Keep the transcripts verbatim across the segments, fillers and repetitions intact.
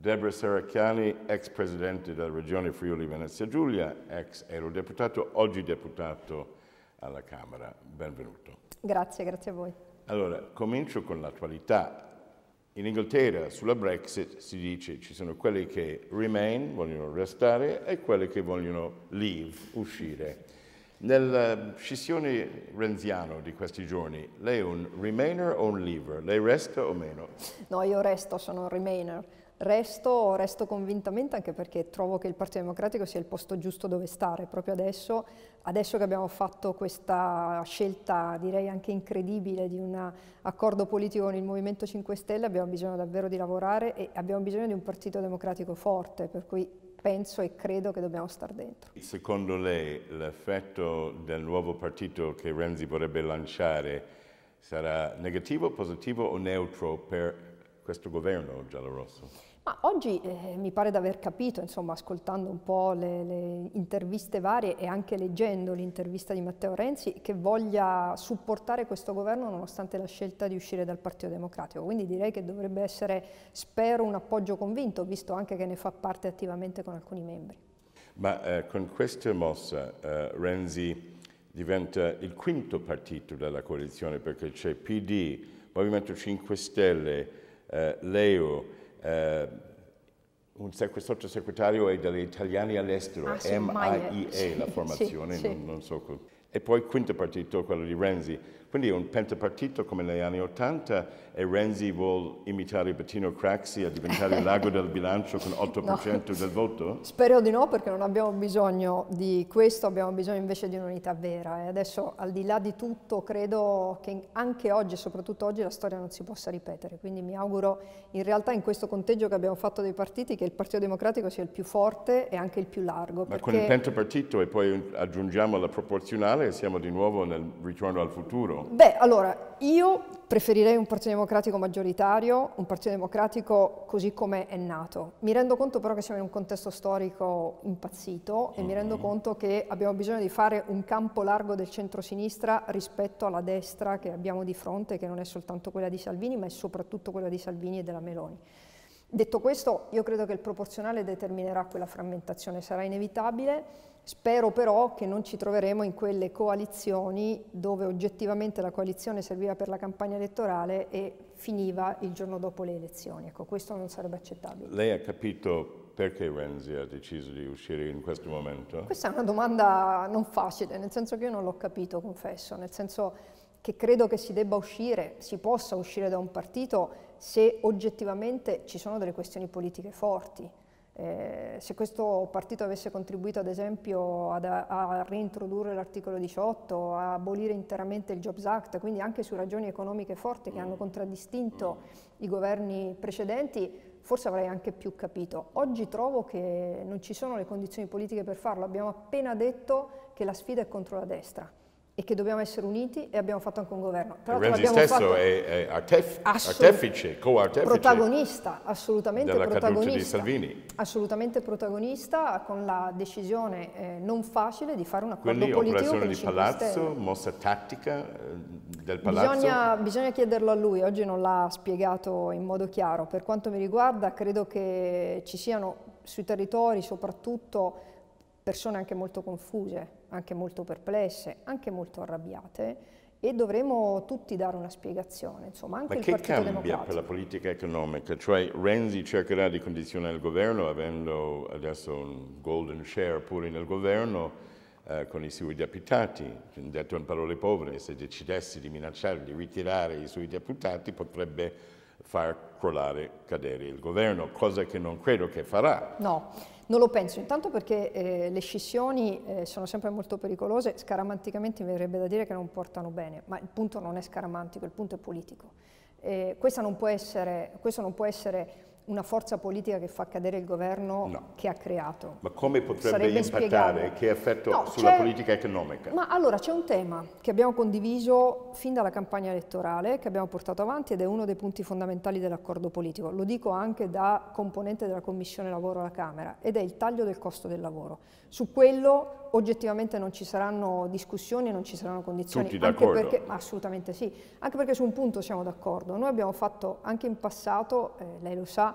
Debora Serracchiani, ex presidente della regione Friuli Venezia Giulia, ex eurodeputato, oggi deputato alla Camera. Benvenuto. Grazie, grazie a voi. Allora, comincio con l'attualità. In Inghilterra sulla Brexit si dice ci sono quelli che remain, vogliono restare, e quelli che vogliono leave, uscire. Nella scissione renziano di questi giorni, lei è un remainer o un leaver? Lei resta o meno? No, io resto, sono un remainer. Resto, resto convintamente, anche perché trovo che il Partito Democratico sia il posto giusto dove stare proprio adesso, adesso che abbiamo fatto questa scelta, direi anche incredibile, di un accordo politico con il Movimento cinque Stelle. Abbiamo bisogno davvero di lavorare e abbiamo bisogno di un Partito Democratico forte, per cui penso e credo che dobbiamo star dentro. Secondo lei l'effetto del nuovo partito che Renzi vorrebbe lanciare sarà negativo, positivo o neutro per questo governo giallorosso? Ma oggi eh, mi pare di aver capito, insomma, ascoltando un po' le, le interviste varie e anche leggendo l'intervista di Matteo Renzi, che voglia supportare questo governo nonostante la scelta di uscire dal Partito Democratico. Quindi direi che dovrebbe essere, spero, un appoggio convinto, visto anche che ne fa parte attivamente con alcuni membri. Ma eh, con questa mossa eh, Renzi diventa il quinto partito della coalizione, perché c'è P D, Movimento cinque Stelle, eh, Leo, Eh, un sottosegretario è degli italiani all'estero, ah, sì, M I E A, sì, la formazione, sì, non, non so. E poi il quinto partito, quello di Renzi. Quindi è un pentapartito come negli anni Ottanta, e Renzi vuol imitare Bettino Craxi a diventare l'ago del bilancio con otto per cento no. del voto? Spero di no, perché non abbiamo bisogno di questo, abbiamo bisogno invece di un'unità vera. E adesso, al di là di tutto, credo che anche oggi, soprattutto oggi, la storia non si possa ripetere. Quindi mi auguro, in realtà, in questo conteggio che abbiamo fatto dei partiti, che il Partito Democratico sia il più forte e anche il più largo. Ma perché con il pentapartito e poi aggiungiamo la proporzionale, siamo di nuovo nel ritorno al futuro. Beh, allora, io preferirei un Partito Democratico maggioritario, un Partito Democratico così come è nato. Mi rendo conto però che siamo in un contesto storico impazzito e mm-hmm. mi rendo conto che abbiamo bisogno di fare un campo largo del centrosinistra rispetto alla destra che abbiamo di fronte, che non è soltanto quella di Salvini, ma è soprattutto quella di Salvini e della Meloni. Detto questo, io credo che il proporzionale determinerà quella frammentazione, sarà inevitabile. Spero però che non ci troveremo in quelle coalizioni dove oggettivamente la coalizione serviva per la campagna elettorale e finiva il giorno dopo le elezioni. Ecco, questo non sarebbe accettabile. Lei ha capito perché Renzi ha deciso di uscire in questo momento? Questa è una domanda non facile, nel senso che io non l'ho capito, confesso, nel senso che credo che si debba uscire, si possa uscire da un partito se oggettivamente ci sono delle questioni politiche forti. Eh, se questo partito avesse contribuito ad esempio ad, a reintrodurre l'articolo diciotto, a abolire interamente il Jobs Act, quindi anche su ragioni economiche forti che hanno contraddistinto i governi precedenti, forse avrei anche più capito. Oggi trovo che non ci sono le condizioni politiche per farlo. Abbiamo appena detto che la sfida è contro la destra e che dobbiamo essere uniti, e abbiamo fatto anche un governo. Tra Renzi stesso fatto... è, è artef... artefice, co-artefice. Protagonista, assolutamente della protagonista. Caduta di Salvini. Assolutamente protagonista, con la decisione eh, non facile di fare un accordo Quindi, politico con i cinque Palazzo, Stelle. Quindi operazione di Palazzo, mossa tattica eh, del Palazzo? Bisogna, bisogna chiederlo a lui, oggi non l'ha spiegato in modo chiaro. Per quanto mi riguarda, credo che ci siano sui territori soprattutto persone anche molto confuse, anche molto perplesse, anche molto arrabbiate, e dovremo tutti dare una spiegazione, insomma, anche il Partito Democratico. Ma che cambia per la politica economica? Cioè Renzi cercherà di condizionare il governo, avendo adesso un golden share pure nel governo, eh, con i suoi deputati. Detto in parole povere, se decidesse di minacciare di ritirare i suoi deputati potrebbe far crollare, cadere il governo, cosa che non credo che farà. No. Non lo penso, intanto perché eh, le scissioni eh, sono sempre molto pericolose, scaramanticamente mi verrebbe da dire che non portano bene, ma il punto non è scaramantico, il punto è politico. Eh, questa non può essere, questo non può essere una forza politica che fa cadere il governo no. che ha creato. Ma come potrebbe Sarebbe impattare? Spiegabile. Che effetto no, sulla politica economica? Ma allora c'è un tema che abbiamo condiviso fin dalla campagna elettorale, che abbiamo portato avanti, ed è uno dei punti fondamentali dell'accordo politico. Lo dico anche da componente della Commissione Lavoro alla Camera, ed è il taglio del costo del lavoro. Su quello oggettivamente non ci saranno discussioni, non ci saranno condizioni. Tutti d'accordo? Assolutamente sì, anche perché su un punto siamo d'accordo. Noi abbiamo fatto anche in passato, eh, lei lo sa,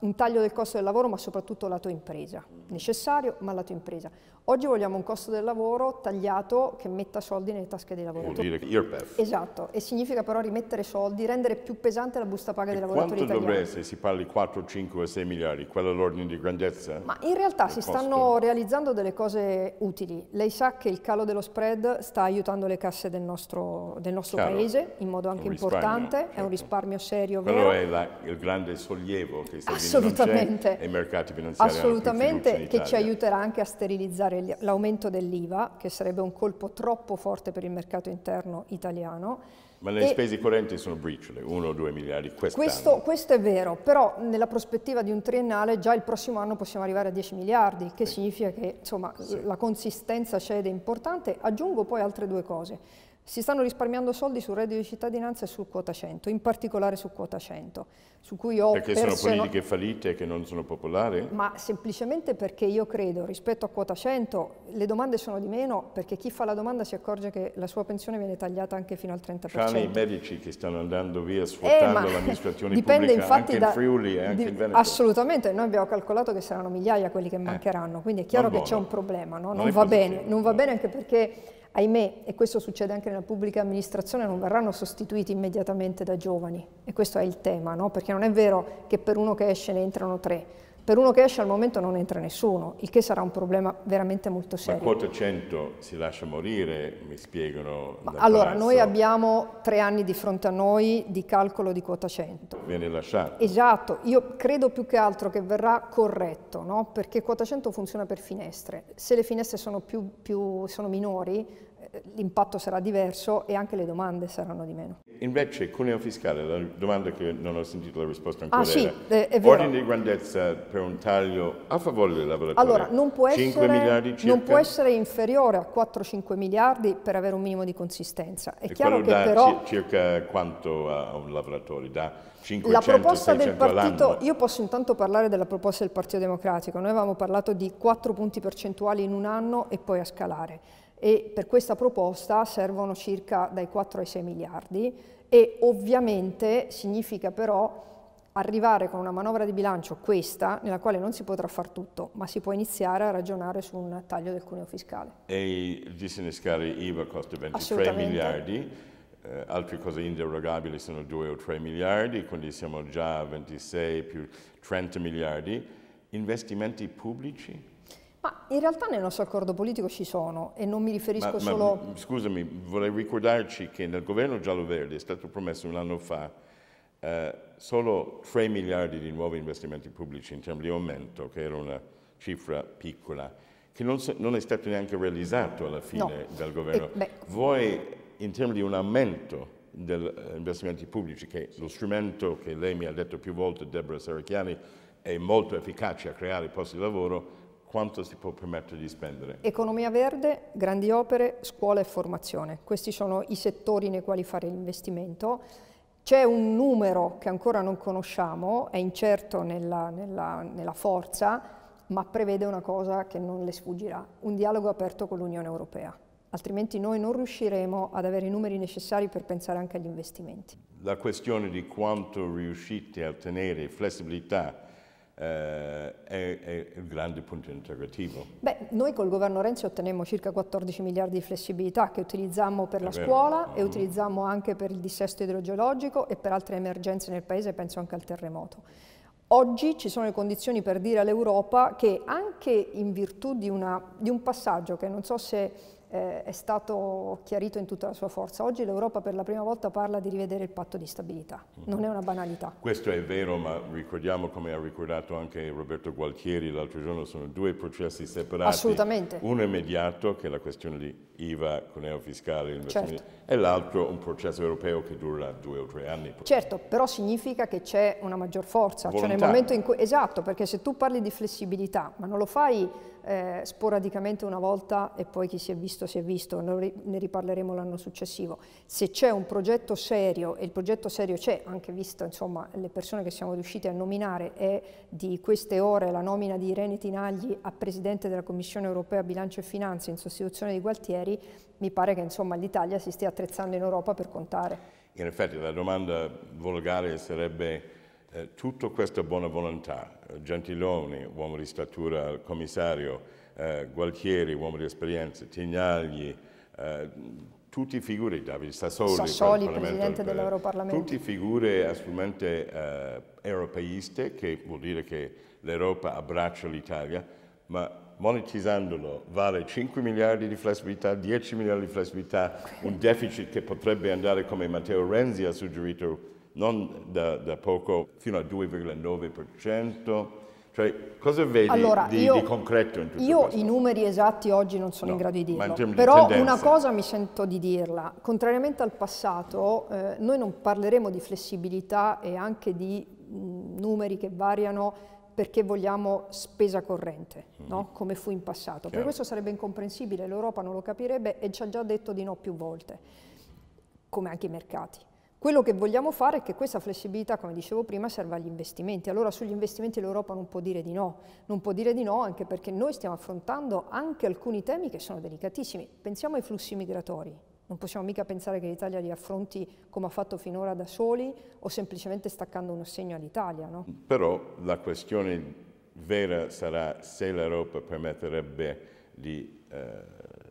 un taglio del costo del lavoro, ma soprattutto lato impresa, necessario ma lato impresa. Oggi vogliamo un costo del lavoro tagliato che metta soldi nelle tasche dei lavoratori. Vuol dire I R P E F. Esatto, e significa però rimettere soldi, rendere più pesante la busta paga e dei lavoratori italiani. Quanto dovrebbe essere, si parli quattro, cinque, sei miliardi, quello è l'ordine di grandezza? Ma in realtà si stanno realizzando delle cose utili. Lei sa che il calo dello spread sta aiutando le casse del nostro, del nostro paese in modo anche importante, certo. È un risparmio serio, quello vero. Quello è la, il grande sollievo che sta Assolutamente. E i mercati finanziari Assolutamente, che ci aiuterà anche a sterilizzare l'aumento dell'I V A, che sarebbe un colpo troppo forte per il mercato interno italiano. Ma le e spese correnti sono briciole, uno o due miliardi quest'anno. Questo, questo è vero, però nella prospettiva di un triennale già il prossimo anno possiamo arrivare a dieci miliardi, che sì. significa che insomma, sì. la consistenza c'è ed è importante. Aggiungo poi altre due cose. Si stanno risparmiando soldi sul reddito di cittadinanza e su quota cento, in particolare su quota cento, su cui ho Perché sono politiche fallite che non sono popolari? Ma semplicemente perché io credo, rispetto a quota cento, le domande sono di meno, perché chi fa la domanda si accorge che la sua pensione viene tagliata anche fino al trenta per cento. Tranne i medici che stanno andando via sfruttando eh, l'amministrazione pubblica, infatti anche da, in Friuli e anche di, in Veneto. Assolutamente, noi abbiamo calcolato che saranno migliaia quelli che mancheranno, quindi è chiaro che c'è un problema, no? non, non, va bene, non va bene anche perché... Ahimè, e questo succede anche nella pubblica amministrazione, non verranno sostituiti immediatamente da giovani. E questo è il tema, no? Perché non è vero che per uno che esce ne entrano tre. Per uno che esce al momento non entra nessuno, il che sarà un problema veramente molto serio. Ma quota cento si lascia morire, mi spiegano. Ma allora, palazzo. Noi abbiamo tre anni di fronte a noi di calcolo di quota cento. Viene lasciato. Esatto, io credo più che altro che verrà corretto, no? Perché quota cento funziona per finestre. Se le finestre sono, più, più, sono minori, l'impatto sarà diverso e anche le domande saranno di meno. Invece, cuneo fiscale, la domanda che non ho sentito la risposta ancora ah, sì, era, è vero. Ordine di grandezza per un taglio a favore del lavoratore, allora, non può essere, cinque miliardi circa? Non può essere inferiore a quattro o cinque miliardi per avere un minimo di consistenza. È e chiaro che però... circa quanto a un lavoratore? Da cinquecento a seicento all'anno? Io posso intanto parlare della proposta del Partito Democratico. Noi avevamo parlato di quattro punti percentuali in un anno e poi a scalare. E per questa proposta servono circa dai quattro ai sei miliardi e ovviamente significa però arrivare con una manovra di bilancio, questa, nella quale non si potrà far tutto, ma si può iniziare a ragionare su un taglio del cuneo fiscale. E disinnescare I V A costa ventitré miliardi, eh, altre cose inderogabili sono due o tre miliardi, quindi siamo già a ventisei più trenta miliardi. Investimenti pubblici? Ma in realtà nel nostro accordo politico ci sono e non mi riferisco ma, solo... Ma, scusami, vorrei ricordarci che nel governo giallo-verde è stato promesso un anno fa eh, solo tre miliardi di nuovi investimenti pubblici in termini di aumento, che era una cifra piccola, che non, so, non è stato neanche realizzato alla fine no. dal governo. Eh, Voi, in termini di un aumento degli investimenti pubblici, che lo strumento che lei mi ha detto più volte, Debora Serracchiani, è molto efficace a creare posti di lavoro, quanto si può permettere di spendere? Economia verde, grandi opere, scuola e formazione. Questi sono i settori nei quali fare l'investimento. C'è un numero che ancora non conosciamo, è incerto nella, nella, nella forza, ma prevede una cosa che non le sfuggirà, un dialogo aperto con l'Unione Europea. Altrimenti noi non riusciremo ad avere i numeri necessari per pensare anche agli investimenti. La questione di quanto riuscite a ottenere flessibilità Eh, è, è il grande punto interrogativo. Beh, noi col governo Renzi ottenemmo circa quattordici miliardi di flessibilità che utilizziamo per la scuola e utilizziamo anche per il dissesto idrogeologico e per altre emergenze nel paese, penso anche al terremoto. Oggi ci sono le condizioni per dire all'Europa che anche in virtù di, una, di un passaggio che non so se eh, è stato chiarito in tutta la sua forza, oggi l'Europa per la prima volta parla di rivedere il patto di stabilità, non è una banalità. Questo è vero, ma ricordiamo, come ha ricordato anche Roberto Gualtieri l'altro giorno, sono due processi separati. Assolutamente. Uno immediato, che è la questione di I V A, cuneo fiscale, investimenti, certo. e l'altro un processo europeo che durerà due o tre anni. Certo, però significa che c'è una maggior forza. Volontà. Cioè nel momento in cui, esatto, perché se tu parli di flessibilità, ma non lo fai eh, sporadicamente una volta e poi chi si è visto si è visto, ne riparleremo l'anno successivo. Se c'è un progetto serio, e il progetto serio c'è, anche visto insomma le persone che siamo riusciti a nominare, è di queste ore la nomina di Irene Tinagli a Presidente della Commissione Europea Bilancio e Finanze in sostituzione di Gualtieri, mi pare che insomma l'Italia si stia attrezzando in Europa per contare. In effetti la domanda volgare sarebbe eh, tutta questa buona volontà, Gentiloni, uomo di statura, il commissario, eh, Gualtieri, uomo di esperienza, Tinagli, eh, tutti figure, Davide Sassoli, Sassoli presidente dell'Europarlamento, tutte figure assolutamente eh, europeiste, che vuol dire che l'Europa abbraccia l'Italia, ma monetizzandolo vale cinque miliardi di flessibilità, dieci miliardi di flessibilità, un deficit che potrebbe andare, come Matteo Renzi ha suggerito, non da, da poco, fino al due virgola nove per cento. Cioè, cosa vedi allora, di, io, di concreto in tutto io questo? Io i numeri esatti oggi non sono no, in grado di dirlo, di però tendenze. Una cosa mi sento di dirla. Contrariamente al passato, eh, noi non parleremo di flessibilità e anche di mh, numeri che variano perché vogliamo spesa corrente, no? Come fu in passato. Chiaro. Per questo sarebbe incomprensibile, l'Europa non lo capirebbe e ci ha già detto di no più volte, come anche i mercati. Quello che vogliamo fare è che questa flessibilità, come dicevo prima, serva agli investimenti. Allora sugli investimenti l'Europa non può dire di no, non può dire di no anche perché noi stiamo affrontando anche alcuni temi che sono delicatissimi. Pensiamo ai flussi migratori. Non possiamo mica pensare che l'Italia li affronti come ha fatto finora da soli o semplicemente staccando un assegno all'Italia, no? Però la questione vera sarà se l'Europa permetterebbe di eh,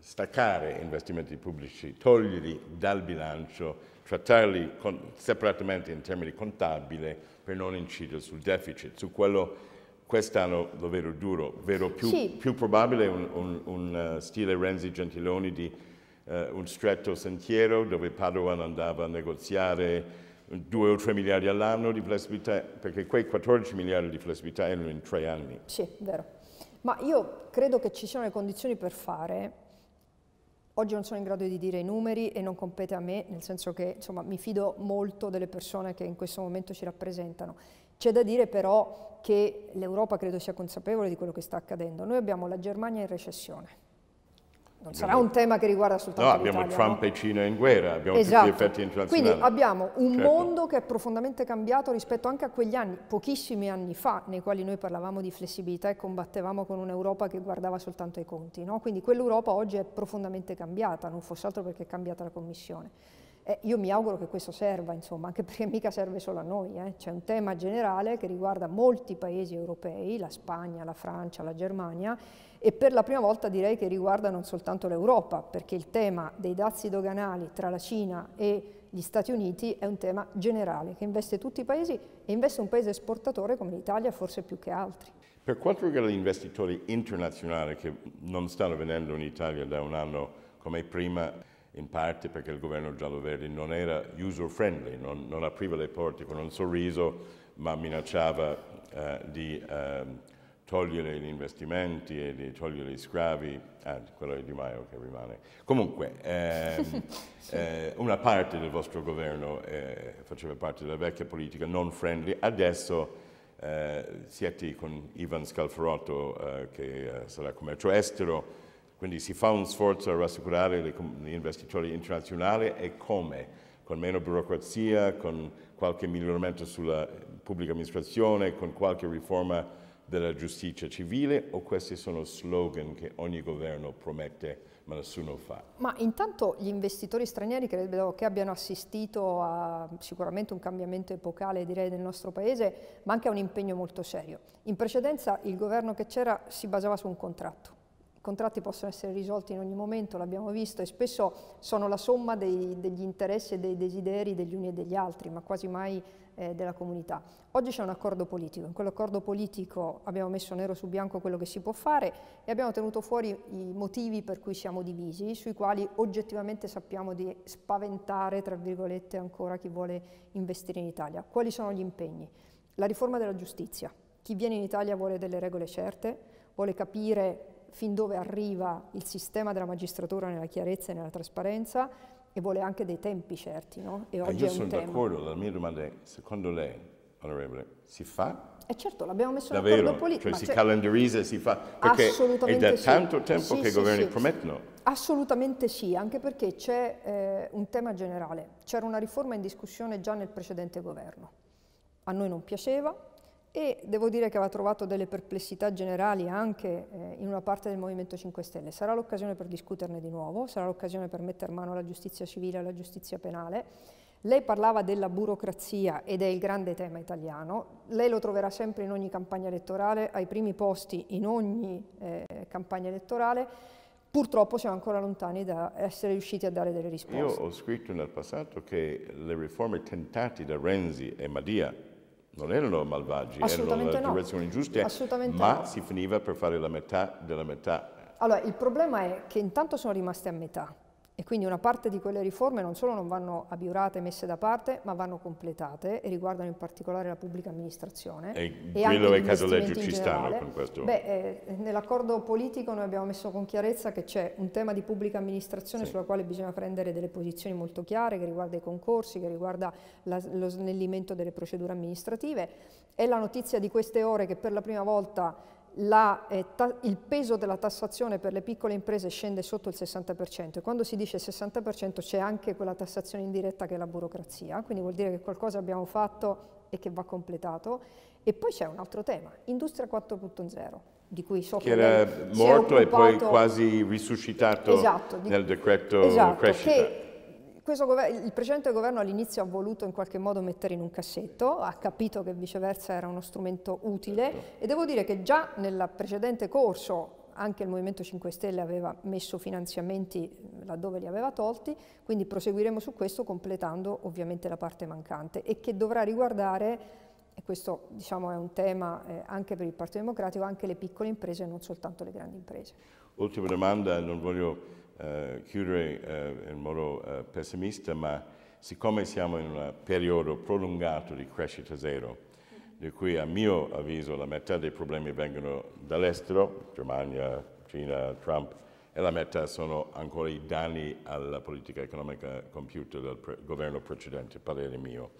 staccare investimenti pubblici, toglierli dal bilancio, trattarli con, separatamente in termini contabili per non incidere sul deficit. Su quello quest'anno lo vedo duro, vedo più, sì. più probabile un, un, un uh, stile Renzi-Gentiloni di Uh, un stretto sentiero dove Padoan andava a negoziare due o tre miliardi all'anno di flessibilità, perché quei quattordici miliardi di flessibilità erano in tre anni. Sì, vero. Ma io credo che ci siano le condizioni per fare. Oggi non sono in grado di dire i numeri e non compete a me, nel senso che insomma, mi fido molto delle persone che in questo momento ci rappresentano. C'è da dire però che l'Europa credo sia consapevole di quello che sta accadendo. Noi abbiamo la Germania in recessione. Non sarà un tema che riguarda soltanto l'Italia. No, abbiamo Trump e Cina in guerra, abbiamo esatto. tutti gli effetti internazionali. Quindi abbiamo un certo. mondo che è profondamente cambiato rispetto anche a quegli anni, pochissimi anni fa, nei quali noi parlavamo di flessibilità e combattevamo con un'Europa che guardava soltanto ai conti, no? Quindi quell'Europa oggi è profondamente cambiata, non fosse altro perché è cambiata la Commissione. Eh, io mi auguro che questo serva, insomma, anche perché mica serve solo a noi. Eh. C'è un tema generale che riguarda molti paesi europei, la Spagna, la Francia, la Germania, e per la prima volta direi che riguarda non soltanto l'Europa, perché il tema dei dazi doganali tra la Cina e gli Stati Uniti è un tema generale, che investe tutti i paesi e investe un paese esportatore come l'Italia, forse più che altri. Per quanto riguarda gli investitori internazionali che non stanno venendo in Italia da un anno come prima, in parte perché il governo giallo-verde non era user-friendly, non, non apriva le porte con un sorriso, ma minacciava eh, di eh, togliere gli investimenti e di togliere gli sgravi, ah, quello è Di Maio che rimane. Comunque, eh, eh, una parte del vostro governo eh, faceva parte della vecchia politica non-friendly, adesso eh, siete con Ivan Scalfarotto eh, che eh, sarà commercio estero. Quindi si fa un sforzo a rassicurare gli investitori internazionali e come? Con meno burocrazia, con qualche miglioramento sulla pubblica amministrazione, con qualche riforma della giustizia civile, o questi sono slogan che ogni governo promette ma nessuno fa? Ma intanto gli investitori stranieri credo che abbiano assistito a sicuramente un cambiamento epocale direi del nostro paese, ma anche a un impegno molto serio. In precedenza il governo che c'era si basava su un contratto. I contratti possono essere risolti in ogni momento, l'abbiamo visto, e spesso sono la somma dei, degli interessi e dei desideri degli uni e degli altri, ma quasi mai eh, della comunità. Oggi c'è un accordo politico, in quell'accordo politico abbiamo messo nero su bianco quello che si può fare e abbiamo tenuto fuori i motivi per cui siamo divisi, sui quali oggettivamente sappiamo di spaventare, tra virgolette, ancora chi vuole investire in Italia. Quali sono gli impegni? La riforma della giustizia. Chi viene in Italia vuole delle regole certe, vuole capire fin dove arriva il sistema della magistratura nella chiarezza e nella trasparenza e vuole anche dei tempi certi, no? E oggi io è un sono d'accordo, la mia domanda è, secondo lei, onorevole, si fa? E eh certo, l'abbiamo messo in accordo politico. Cioè si cioè, calendarizza e si fa? Perché assolutamente è da sì. tanto tempo sì, che i sì, governi sì. promettono. Assolutamente sì, anche perché c'è eh, un tema generale. C'era una riforma in discussione già nel precedente governo. A noi non piaceva, e devo dire che aveva trovato delle perplessità generali anche eh, in una parte del Movimento cinque Stelle. Sarà l'occasione per discuterne di nuovo, sarà l'occasione per mettere mano alla giustizia civile e alla giustizia penale. Lei parlava della burocrazia ed è il grande tema italiano, lei lo troverà sempre in ogni campagna elettorale, ai primi posti in ogni eh, campagna elettorale, purtroppo siamo ancora lontani da essere riusciti a dare delle risposte. Io ho scritto nel passato che le riforme tentate da Renzi e Madia non erano malvagi, erano una direzione ingiusta, ma si finiva per fare la metà della metà. Allora, il problema è che intanto sono rimaste a metà. E quindi una parte di quelle riforme non solo non vanno abiurate e messe da parte, ma vanno completate e riguardano in particolare la pubblica amministrazione. E, e quello e Casaleggi ci stanno con questo? Beh, eh, nell'accordo politico noi abbiamo messo con chiarezza che c'è un tema di pubblica amministrazione sì. sulla quale bisogna prendere delle posizioni molto chiare, che riguarda i concorsi, che riguarda la, lo snellimento delle procedure amministrative. È la notizia di queste ore che per la prima volta La, eh, il peso della tassazione per le piccole imprese scende sotto il sessanta per cento e quando si dice sessanta per cento c'è anche quella tassazione indiretta che è la burocrazia, quindi vuol dire che qualcosa abbiamo fatto e che va completato. E poi c'è un altro tema, Industria quattro punto zero, di cui so che, che era morto e poi quasi risuscitato esatto, di, nel decreto esatto, crescita. Che, Questo, il precedente governo all'inizio ha voluto in qualche modo mettere in un cassetto, ha capito che viceversa era uno strumento utile certo. e devo dire che già nel precedente corso anche il Movimento cinque Stelle aveva messo finanziamenti laddove li aveva tolti, quindi proseguiremo su questo completando ovviamente la parte mancante e che dovrà riguardare, e questo diciamo è un tema eh, anche per il Partito Democratico, anche le piccole imprese e non soltanto le grandi imprese. Ultima domanda, non voglio Uh, chiudere uh, in modo uh, pessimista, ma siccome siamo in un periodo prolungato di crescita zero, di cui a mio avviso la metà dei problemi vengono dall'estero, Germania, Cina, Trump, e la metà sono ancora i danni alla politica economica compiuta dal pre governo precedente, parere mio.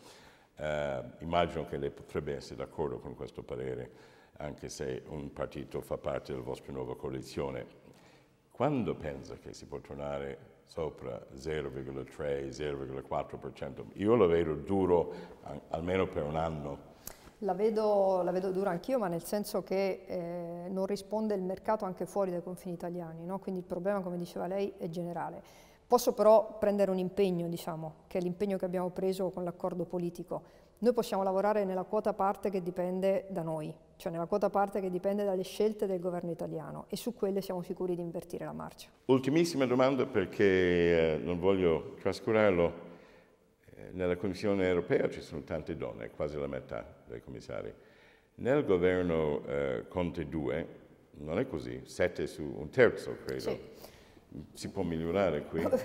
Uh, immagino che lei potrebbe essere d'accordo con questo parere, anche se un partito fa parte della vostra nuova coalizione. Quando pensa che si può tornare sopra zero virgola tre, zero virgola quattro per cento? Io la vedo duro almeno per un anno. La vedo, la vedo dura anch'io, ma nel senso che eh, non risponde il mercato anche fuori dai confini italiani, no? Quindi il problema, come diceva lei, è generale. Posso però prendere un impegno, diciamo, che è l'impegno che abbiamo preso con l'accordo politico. Noi possiamo lavorare nella quota parte che dipende da noi, cioè nella quota parte che dipende dalle scelte del governo italiano e su quelle siamo sicuri di invertire la marcia. Ultimissima domanda perché eh, non voglio trascurarlo. Eh, nella Commissione europea ci sono tante donne, quasi la metà dei commissari. Nel governo eh, Conte due non è così, sette su un terzo credo. Sì. Si può migliorare qui? Altro,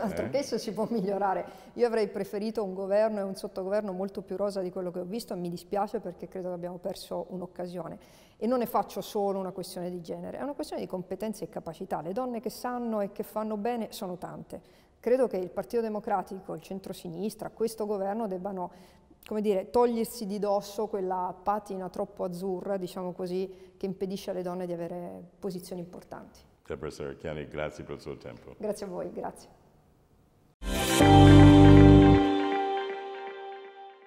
altro eh? che questo si può migliorare. Io avrei preferito un governo e un sottogoverno molto più rosa di quello che ho visto e mi dispiace perché credo che abbiamo perso un'occasione. E non ne faccio solo una questione di genere, è una questione di competenze e capacità. Le donne che sanno e che fanno bene sono tante. Credo che il Partito Democratico, il centrosinistra, questo governo debbano, come dire, togliersi di dosso quella patina troppo azzurra, diciamo così, che impedisce alle donne di avere posizioni importanti. Debora Serracchiani, grazie per il suo tempo. Grazie a voi, grazie.